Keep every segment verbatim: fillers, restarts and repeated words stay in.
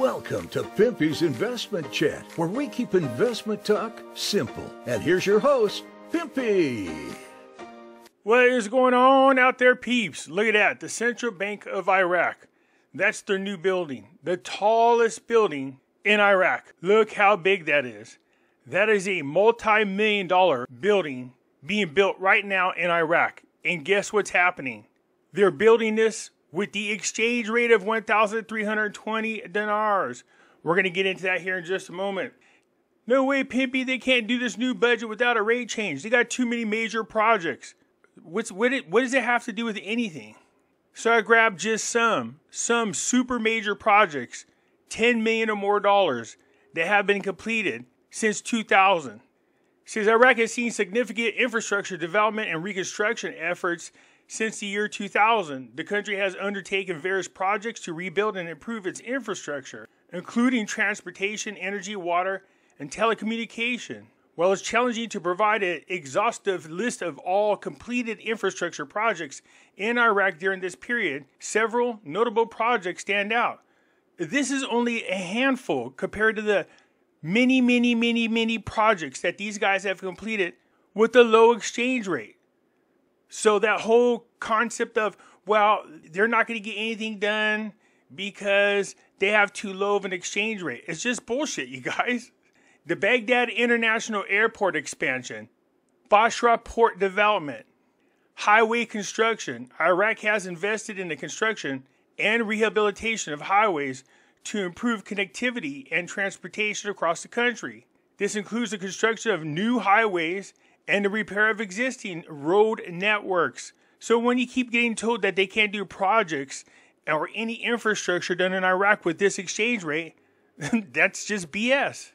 Welcome to Pimpy's Investment Chat, where we keep investment talk simple. And here's your host, Pimpy. What is going on out there, peeps? Look at that, the Central Bank of Iraq. That's their new building, the tallest building in Iraq. Look how big that is. That is a multi-million dollar building being built right now in Iraq. And guess what's happening? They're building this with the exchange rate of one thousand three hundred twenty dinars. We're going to get into that here in just a moment. No way, Pimpy, they can't do this new budget without a rate change. They got too many major projects. What's, what, it, what does it have to do with anything? So I grabbed just some, some super major projects, ten million or more dollars that have been completed since two thousand. Since Iraq has seen significant infrastructure development and reconstruction efforts since the year two thousand, the country has undertaken various projects to rebuild and improve its infrastructure, including transportation, energy, water, and telecommunication. While it's challenging to provide an exhaustive list of all completed infrastructure projects in Iraq during this period, several notable projects stand out. This is only a handful compared to the many, many, many, many projects that these guys have completed with a low exchange rate. So that whole concept of, well, they're not going to get anything done because they have too low of an exchange rate. It's just bullshit, you guys. The Baghdad International Airport expansion, Basra Port development, highway construction. Iraq has invested in the construction and rehabilitation of highways to improve connectivity and transportation across the country. This includes the construction of new highways and the repair of existing road networks. So when you keep getting told that they can't do projects or any infrastructure done in Iraq with this exchange rate, that's just B S.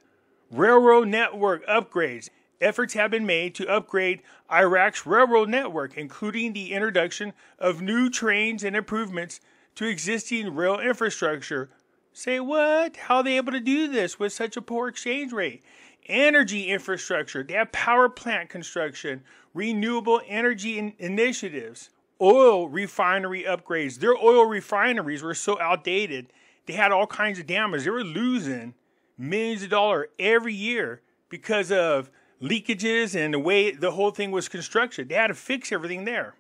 Railroad network upgrades. Efforts have been made to upgrade Iraq's railroad network, including the introduction of new trains and improvements to existing rail infrastructure. Say what? How are they able to do this with such a poor exchange rate? Energy infrastructure. They have power plant construction, renewable energy in initiatives, oil refinery upgrades. Their oil refineries were so outdated, they had all kinds of damage. They were losing millions of dollars every year because of leakages and the way the whole thing was constructed. They had to fix everything there.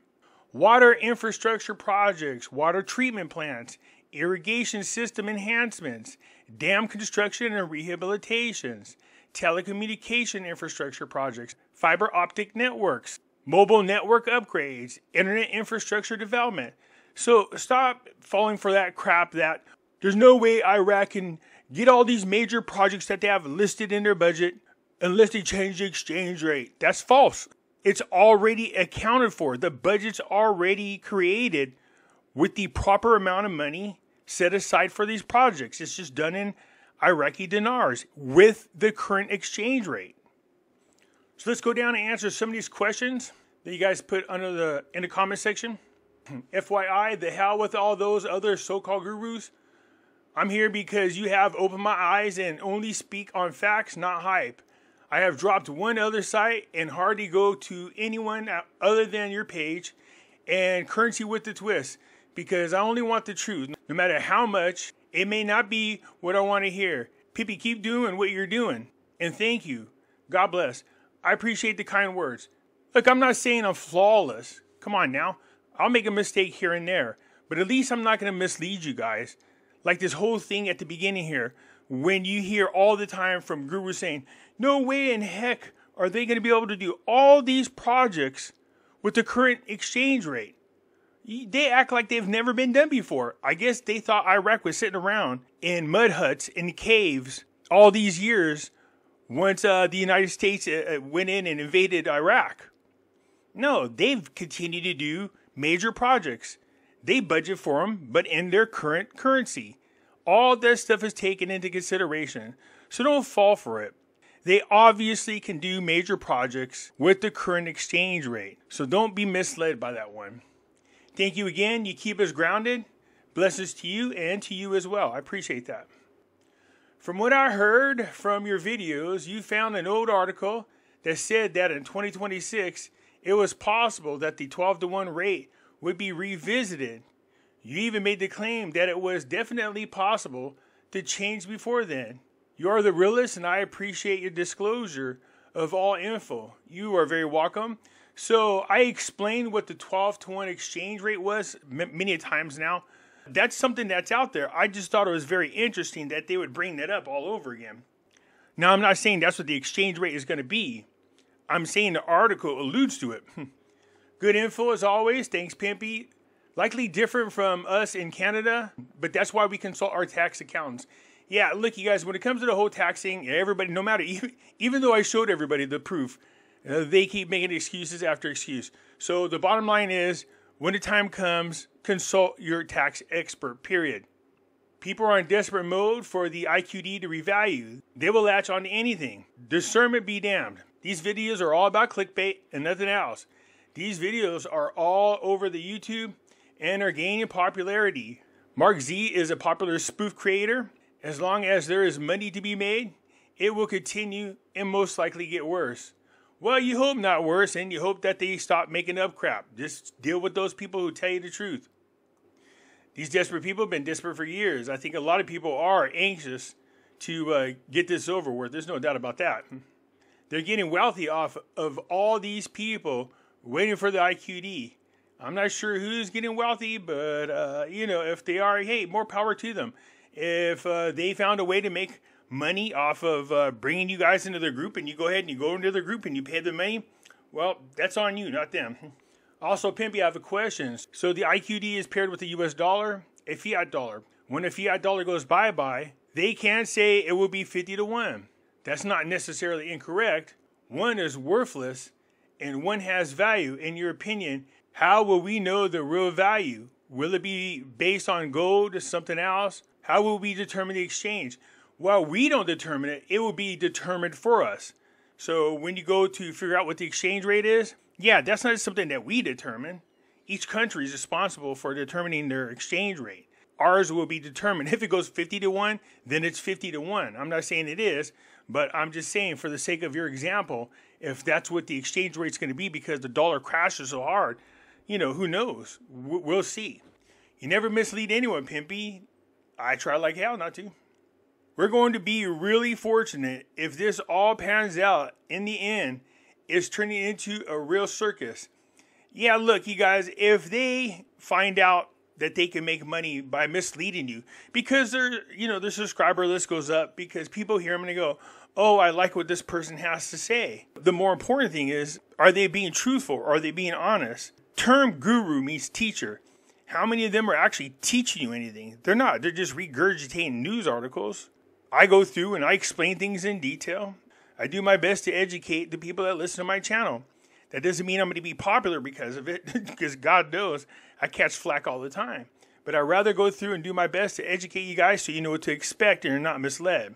Water infrastructure projects, water treatment plants, irrigation system enhancements, dam construction and rehabilitations, telecommunication infrastructure projects, fiber optic networks, mobile network upgrades, internet infrastructure development. So stop falling for that crap that there's no way Iraq can get all these major projects that they have listed in their budget unless they change the exchange rate. That's false. It's already accounted for. The budget's already created with the proper amount of money set aside for these projects. It's just done in Iraqi dinars with the current exchange rate. So let's go down and answer some of these questions that you guys put under the in the comment section. F Y I, the hell with all those other so-called gurus. I'm here because you have opened my eyes and only speak on facts, not hype. I have dropped one other site and hardly go to anyone other than your page and Currency with the Twist, because I only want the truth, no matter how much. It may not be what I want to hear. Pimpy, keep doing what you're doing. And thank you. God bless. I appreciate the kind words. Look, I'm not saying I'm flawless. Come on now. I'll make a mistake here and there. But at least I'm not going to mislead you guys. Like this whole thing at the beginning here. When you hear all the time from gurus saying, no way in heck are they going to be able to do all these projects with the current exchange rate. They act like they've never been done before. I guess they thought Iraq was sitting around in mud huts and caves all these years once uh, the United States uh, went in and invaded Iraq. No, they've continued to do major projects. They budget for them, but in their current currency. All that stuff is taken into consideration, so don't fall for it. They obviously can do major projects with the current exchange rate, so don't be misled by that one. Thank you again. You keep us grounded. Blessings to you and to you as well. I appreciate that. From what I heard from your videos, you found an old article that said that in twenty twenty-six, it was possible that the twelve to one rate would be revisited. You even made the claim that it was definitely possible to change before then. You are the realist, and I appreciate your disclosure of all info. You are very welcome. So I explained what the twelve to one exchange rate was many times now. That's something that's out there. I just thought it was very interesting that they would bring that up all over again. Now, I'm not saying that's what the exchange rate is going to be. I'm saying the article alludes to it. Good info as always. Thanks, Pimpy. Likely different from us in Canada, but that's why we consult our tax accountants. Yeah, look, you guys, when it comes to the whole taxing, everybody, no matter, even, even though I showed everybody the proof, uh, they keep making excuses after excuse. So the bottom line is, when the time comes, consult your tax expert, period. People are in desperate mode for the I Q D to revalue. They will latch on to anything. Discernment be damned. These videos are all about clickbait and nothing else. These videos are all over the YouTube and are gaining popularity. Mark Z is a popular spoof creator. As long as there is money to be made, it will continue and most likely get worse. Well, you hope not worse, and you hope that they stop making up crap. Just deal with those people who tell you the truth. These desperate people have been desperate for years. I think a lot of people are anxious to uh, get this over with. There's no doubt about that. They're getting wealthy off of all these people waiting for the I Q D. I'm not sure who's getting wealthy, but, uh, you know, if they are, hey, more power to them. If uh, they found a way to make money off of uh, bringing you guys into their group, and you go ahead and you go into their group and you pay them money, well, that's on you, not them. Also, Pimpy, I have a question. So the I Q D is paired with the U S dollar, a fiat dollar. When a fiat dollar goes bye-bye, they can say it will be fifty to one. That's not necessarily incorrect. One is worthless and one has value. In your opinion, how will we know the real value? Will it be based on gold or something else? How will we determine the exchange? Well, we don't determine it. It will be determined for us. So when you go to figure out what the exchange rate is, yeah, that's not something that we determine. Each country is responsible for determining their exchange rate. Ours will be determined. If it goes fifty to one, then it's fifty to one. I'm not saying it is, but I'm just saying for the sake of your example, if that's what the exchange rate's going to be because the dollar crashes so hard, you know, who knows? We'll see. You never mislead anyone, Pimpy. I try like hell not to. We're going to be really fortunate if this all pans out in the end. It's turning into a real circus. Yeah, look, you guys, if they find out that they can make money by misleading you, because they're, you know, their subscriber list goes up because people hear them and they go, oh, I like what this person has to say. The more important thing is, are they being truthful? Are they being honest? Term guru means teacher. How many of them are actually teaching you anything? They're not. They're just regurgitating news articles. I go through and I explain things in detail. I do my best to educate the people that listen to my channel. That doesn't mean I'm going to be popular because of it, because God knows I catch flack all the time. But I'd rather go through and do my best to educate you guys so you know what to expect and you're not misled.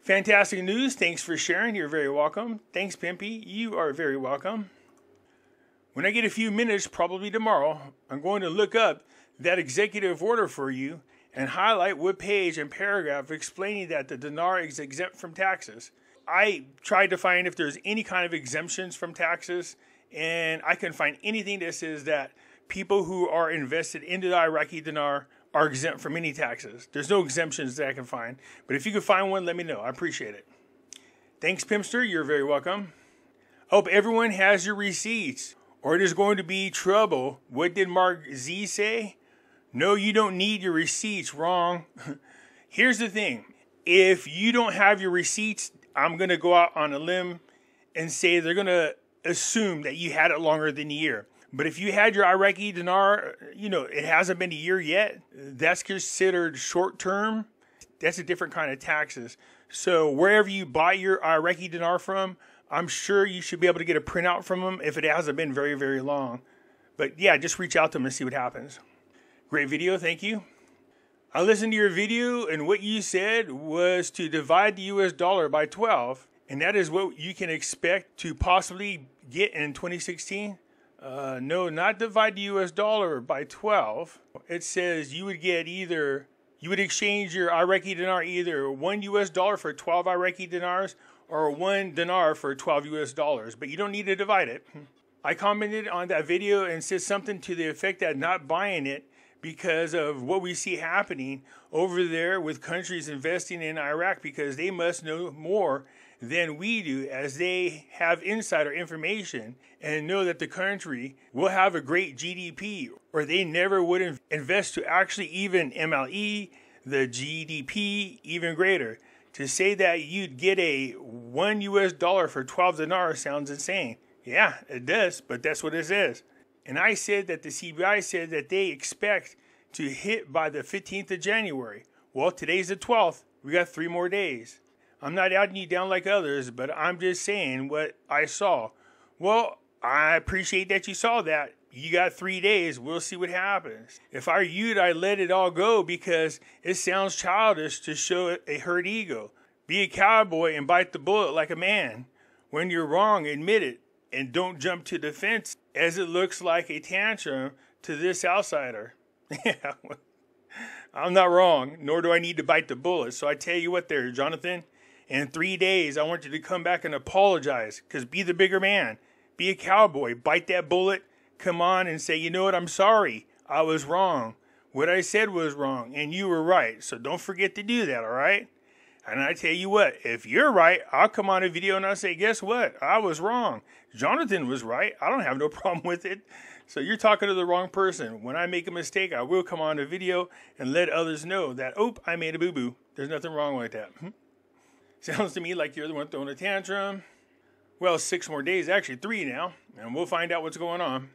Fantastic news. Thanks for sharing. You're very welcome. Thanks, Pimpy. You are very welcome. When I get a few minutes, probably tomorrow, I'm going to look up that executive order for you and highlight what page and paragraph explaining that the dinar is exempt from taxes. I tried to find if there's any kind of exemptions from taxes, and I couldn't find anything that says that people who are invested into the Iraqi dinar are exempt from any taxes. There's no exemptions that I can find, but if you can find one, let me know. I appreciate it. Thanks, Pimpster. You're very welcome. Hope everyone has your receipts, or it is going to be trouble. What did Mark Z say? No, you don't need your receipts. Wrong. Here's the thing. If you don't have your receipts, I'm going to go out on a limb and say they're going to assume that you had it longer than a year. But if you had your Iraqi dinar, you know, it hasn't been a year yet. That's considered short term. That's a different kind of taxes. So wherever you buy your Iraqi dinar from, I'm sure you should be able to get a printout from them if it hasn't been very, very long. But yeah, just reach out to them and see what happens. Great video. Thank you. I listened to your video, and what you said was to divide the U S dollar by twelve. And that is what you can expect to possibly get in twenty sixteen. Uh, no, not divide the U S dollar by twelve. It says you would get either, you would exchange your Iraqi dinar either one U S dollar for twelve Iraqi dinars, or one dinar for twelve U S dollars, but you don't need to divide it. I commented on that video and said something to the effect that not buying it because of what we see happening over there with countries investing in Iraq, because they must know more than we do, as they have insider information and know that the country will have a great G D P, or they never would invest to actually even M L E the G D P even greater. To say that you'd get a one U S dollar for twelve dinars sounds insane. Yeah, it does, but that's what it is. And I said that the C B I said that they expect to hit by the fifteenth of January. Well, today's the twelfth. We got three more days. I'm not outing you down like others, but I'm just saying what I saw. Well, I appreciate that you saw that. You got three days. We'll see what happens. If I were you, I'd let it all go, because it sounds childish to show a hurt ego. Be a cowboy and bite the bullet like a man. When you're wrong, admit it, and don't jump to the fence, as it looks like a tantrum to this outsider. Yeah, I'm not wrong, nor do I need to bite the bullet. So I tell you what there, Jonathan, in three days, I want you to come back and apologize, because be the bigger man. Be a cowboy. Bite that bullet. Come on and say, you know what, I'm sorry. I was wrong. What I said was wrong, and you were right. So don't forget to do that, all right? And I tell you what, if you're right, I'll come on a video and I'll say, guess what? I was wrong. Jonathan was right. I don't have no problem with it. So you're talking to the wrong person. When I make a mistake, I will come on a video and let others know that, oh, I made a boo-boo. There's nothing wrong with that. Hmm? Sounds to me like you're the one throwing a tantrum. Well, six more days, actually three now, and we'll find out what's going on.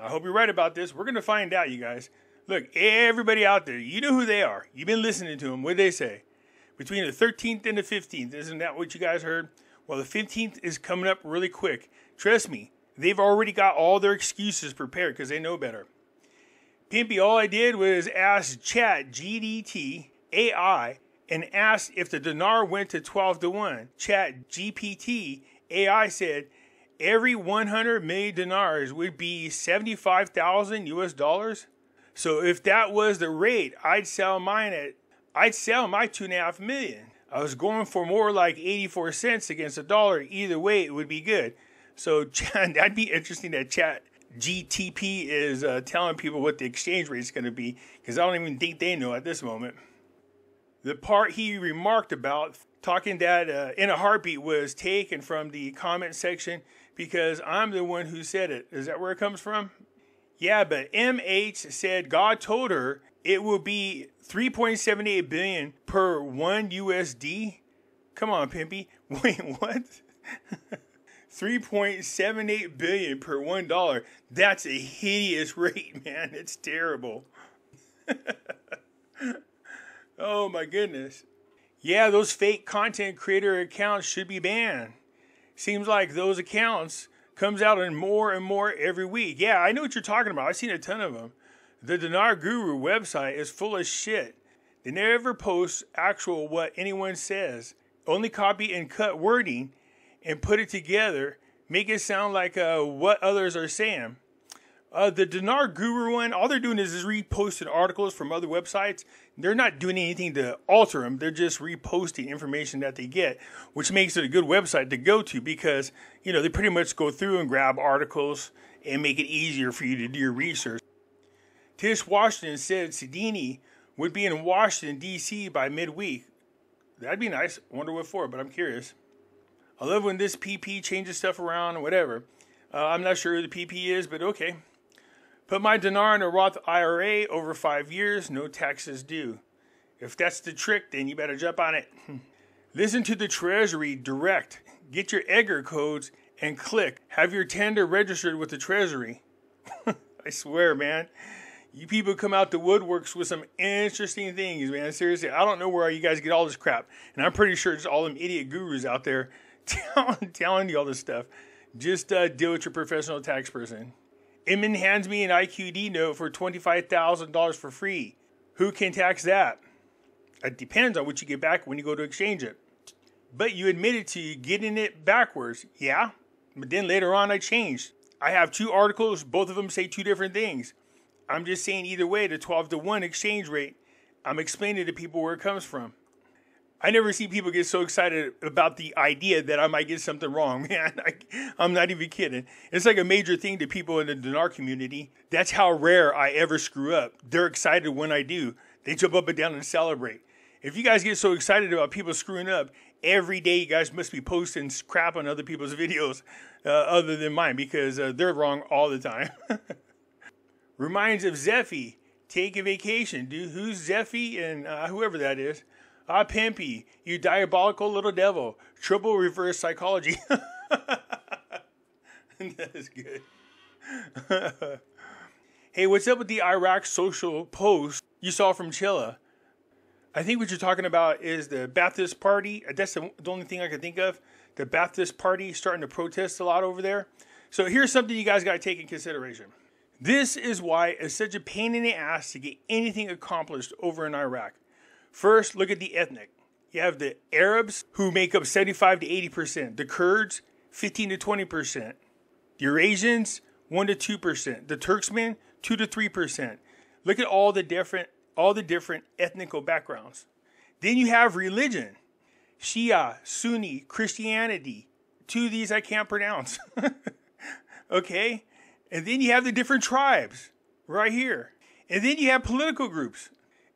I hope you're right about this. We're going to find out, you guys. Look, everybody out there, you know who they are. You've been listening to them. What did they say? Between the thirteenth and the fifteenth, isn't that what you guys heard? Well, the fifteenth is coming up really quick. Trust me, they've already got all their excuses prepared because they know better. Pimpy, all I did was ask Chat G D T A I and asked if the dinar went to twelve to one. Chat G P T A I said every one hundred million dinars would be seventy-five thousand U S dollars. So if that was the rate, I'd sell mine at I'd sell my two and a half million. I was going for more like eighty-four cents against a dollar. Either way, it would be good. So that'd be interesting that Chat G T P is uh, telling people what the exchange rate is going to be, because I don't even think they know at this moment. The part he remarked about talking that uh, in a heartbeat was taken from the comment section, because I'm the one who said it. Is that where it comes from? Yeah, but M H said God told her it will be three point seven eight billion dollars per one U S D. Come on, Pimpy. Wait, what? three point seven eight billion dollars per one dollar. That's a hideous rate, man. It's terrible. Oh, my goodness. Yeah, those fake content creator accounts should be banned. Seems like those accounts comes out in more and more every week. Yeah, I know what you're talking about. I've seen a ton of them. The Dinar Guru website is full of shit. They never post actual what anyone says. Only copy and cut wording and put it together. Make it sound like uh, what others are saying. Uh, the Dinar Guru one, all they're doing is just reposting articles from other websites. They're not doing anything to alter them. They're just reposting information that they get, which makes it a good website to go to, because, you know, they pretty much go through and grab articles and make it easier for you to do your research. Tish Washington said Sedini would be in Washington, D C by midweek. That'd be nice. I wonder what for, but I'm curious. I love when this P P changes stuff around or whatever. Uh, I'm not sure who the P P is, but okay. Put my dinar in a Roth I R A over five years, no taxes due. If that's the trick, then you better jump on it. Listen to the Treasury Direct. Get your Edgar codes and click. Have your tender registered with the Treasury. I swear, man. You people come out the woodworks with some interesting things, man. Seriously, I don't know where you guys get all this crap. And I'm pretty sure it's all them idiot gurus out there telling, telling you all this stuff. Just uh, deal with your professional tax person. Emin hands me an I Q D note for twenty-five thousand dollars for free. Who can tax that? It depends on what you get back when you go to exchange it. But you admitted to getting it backwards. Yeah, but then later on I changed. I have two articles. Both of them say two different things. I'm just saying either way, the twelve to one exchange rate, I'm explaining to people where it comes from. I never see people get so excited about the idea that I might get something wrong, man. I, I'm not even kidding. It's like a major thing to people in the Dinar community. That's how rare I ever screw up. They're excited when I do. They jump up and down and celebrate. If you guys get so excited about people screwing up, every day you guys must be posting crap on other people's videos uh, other than mine, because uh, they're wrong all the time. Reminds of Zeffy. Take a vacation. Dude, who's Zeffy and uh, whoever that is? Ah, Pimpy, you diabolical little devil. Triple reverse psychology. That's good. Hey, what's up with the Iraq social post you saw from Chilla? I think what you're talking about is the Ba'athist Party. That's the only thing I can think of. The Ba'athist Party starting to protest a lot over there. So here's something you guys got to take in consideration. This is why it's such a pain in the ass to get anything accomplished over in Iraq. First, look at the ethnic. You have the Arabs, who make up seventy-five to eighty percent. The Kurds, fifteen to twenty percent. The Eurasians, one to two percent. The Turksmen, two to three percent. Look at all the different all the different ethnical backgrounds. Then you have religion. Shia, Sunni, Christianity. Two of these I can't pronounce. Okay? And then you have the different tribes right here. And then you have political groups.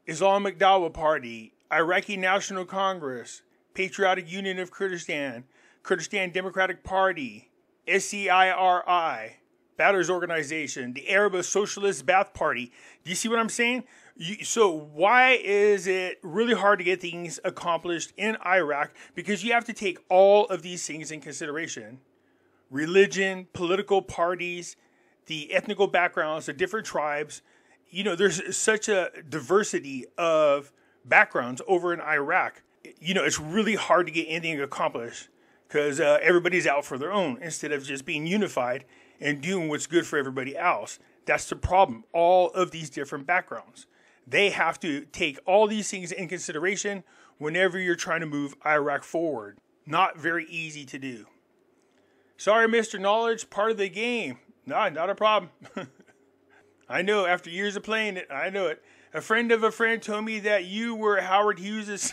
Islamic Dawah Party, Iraqi National Congress, Patriotic Union of Kurdistan, Kurdistan Democratic Party, S C I R I, Batters Organization, the Arab Socialist Ba'ath Party. Do you see what I'm saying? You, so why is it really hard to get things accomplished in Iraq? Because you have to take all of these things in consideration. Religion, political parties, the ethnical backgrounds, the different tribes. You know, there's such a diversity of backgrounds over in Iraq. You know, it's really hard to get anything accomplished because uh, everybody's out for their own instead of just being unified and doing what's good for everybody else. That's the problem. All of these different backgrounds. They have to take all these things in consideration whenever you're trying to move Iraq forward. Not very easy to do. Sorry, Mister Knowledge, part of the game. Nah, not a problem. I know, after years of playing it, I know it. A friend of a friend told me that you were Howard Hughes's.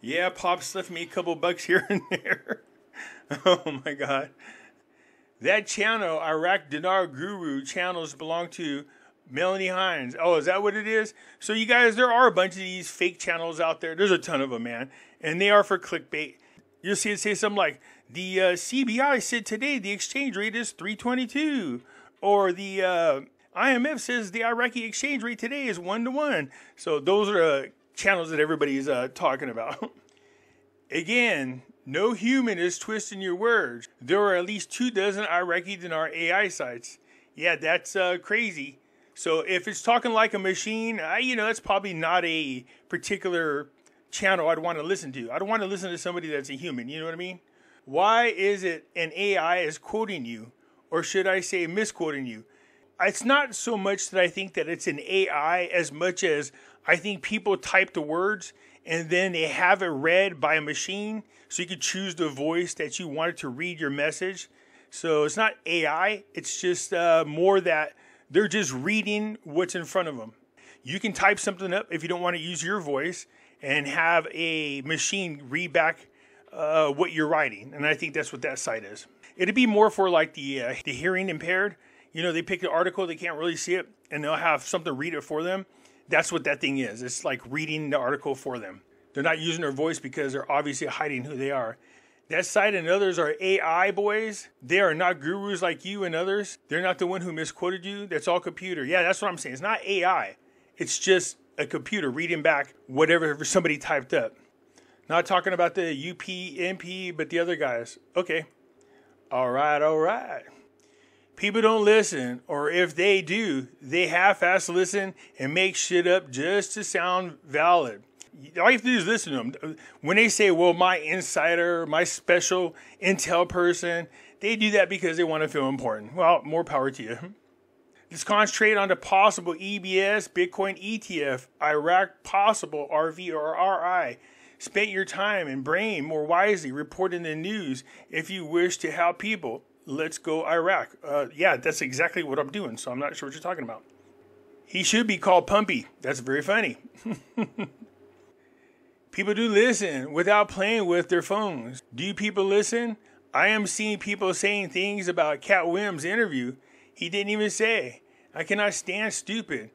Yeah, Pops left me a couple bucks here and there. Oh my God. That channel, Iraq Dinar Guru channels, belong to Melanie Hines. Oh, is that what it is? So you guys, there are a bunch of these fake channels out there. There's a ton of them, man. And they are for clickbait. You'll see it say something like, the uh, C B I said today the exchange rate is three twenty-two, or the uh, I M F says the Iraqi exchange rate today is one to one. So those are uh, channels that everybody's uh, talking about. Again, no human is twisting your words. There are at least two dozen Iraqi Dinar A I sites. Yeah, that's uh, crazy. So if it's talking like a machine, I, you know, that's probably not a particular channel I'd want to listen to. I don't want to listen to somebody that's a human, you know what I mean? Why is it an A I is quoting you, or should I say misquoting you? It's not so much that I think that it's an A I as much as I think people type the words and then they have it read by a machine, so you could choose the voice that you wanted to read your message. So it's not A I, it's just uh, more that they're just reading what's in front of them. You can type something up if you don't want to use your voice and have a machine read back Uh, what you're writing, and I think that's what that site is. It'd be more for like the uh, the hearing impaired. You know, they pick an article, they can't really see it, and they'll have something read it for them. That's what that thing is. It's like reading the article for them. They're not using their voice because they're obviously hiding who they are. That site and others are A I boys. They are not gurus like you and others. They're not the one who misquoted you. That's all computer. Yeah, that's what I'm saying. It's not A I. It's just a computer reading back whatever somebody typed up. Not talking about the U P N P, but the other guys. Okay. All right, all right. People don't listen, or if they do, they half-ass listen and make shit up just to sound valid. All you have to do is listen to them. When they say, well, my insider, my special intel person, they do that because they want to feel important. Well, more power to you. Let's concentrate on the possible E B S, Bitcoin E T F, Iraq possible R V or R I. Spend your time and brain more wisely reporting the news if you wish to help people. Let's go Iraq. Uh, yeah, that's exactly what I'm doing, so I'm not sure what you're talking about. He should be called Pumpy. That's very funny. People do listen without playing with their phones. Do people listen? I am seeing people saying things about Cat Williams' interview he didn't even say. I cannot stand stupid.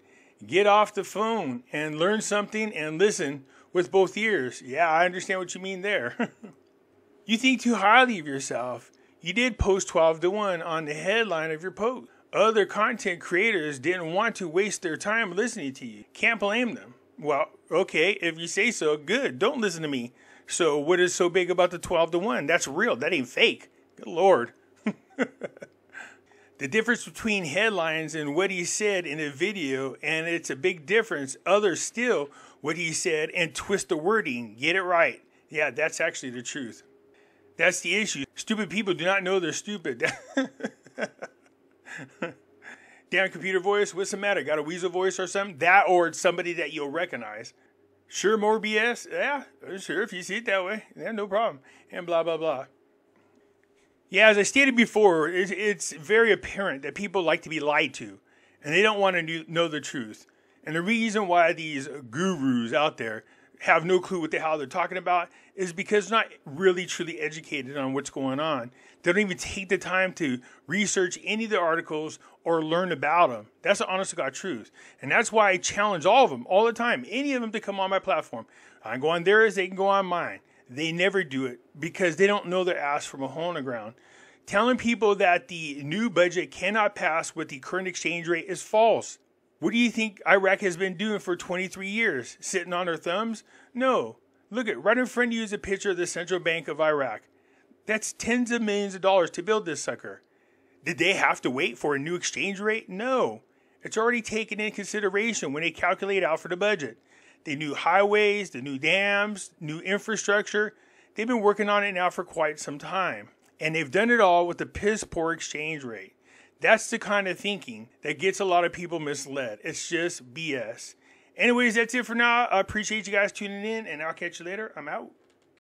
Get off the phone and learn something and listen with both ears. Yeah, I understand what you mean there. You think too highly of yourself. You did post twelve to one on the headline of your post. Other content creators didn't want to waste their time listening to you. Can't blame them. Well, okay, if you say so, good. Don't listen to me. So what is so big about the twelve to one? That's real. That ain't fake. Good Lord. The difference between headlines and what he said in a video, and it's a big difference. Others steal what he said and twist the wording. Get it right. Yeah, that's actually the truth. That's the issue. Stupid people do not know they're stupid. Damn computer voice, what's the matter? Got a weasel voice or something? That or it's somebody that you'll recognize. Sure, more B S? Yeah, sure, if you see it that way. Yeah, no problem. And blah, blah, blah. Yeah, as I stated before, it's, it's very apparent that people like to be lied to. And they don't want to know the truth. And the reason why these gurus out there have no clue what the hell they're talking about is because they're not really truly educated on what's going on. They don't even take the time to research any of the articles or learn about them. That's the honest to God truth. And that's why I challenge all of them all the time, any of them to come on my platform. I can go on theirs, they can go on mine. They never do it because they don't know their ass from a hole in the ground. Telling people that the new budget cannot pass with the current exchange rate is false. What do you think Iraq has been doing for twenty-three years? Sitting on her thumbs? No. Look at right in front of you is a picture of the Central Bank of Iraq. That's tens of millions of dollars to build this sucker. Did they have to wait for a new exchange rate? No. It's already taken into consideration when they calculate out for the budget. The new highways, the new dams, new infrastructure. They've been working on it now for quite some time. And they've done it all with a piss poor exchange rate. That's the kind of thinking that gets a lot of people misled. It's just B S. Anyways, that's it for now. I appreciate you guys tuning in, and I'll catch you later. I'm out.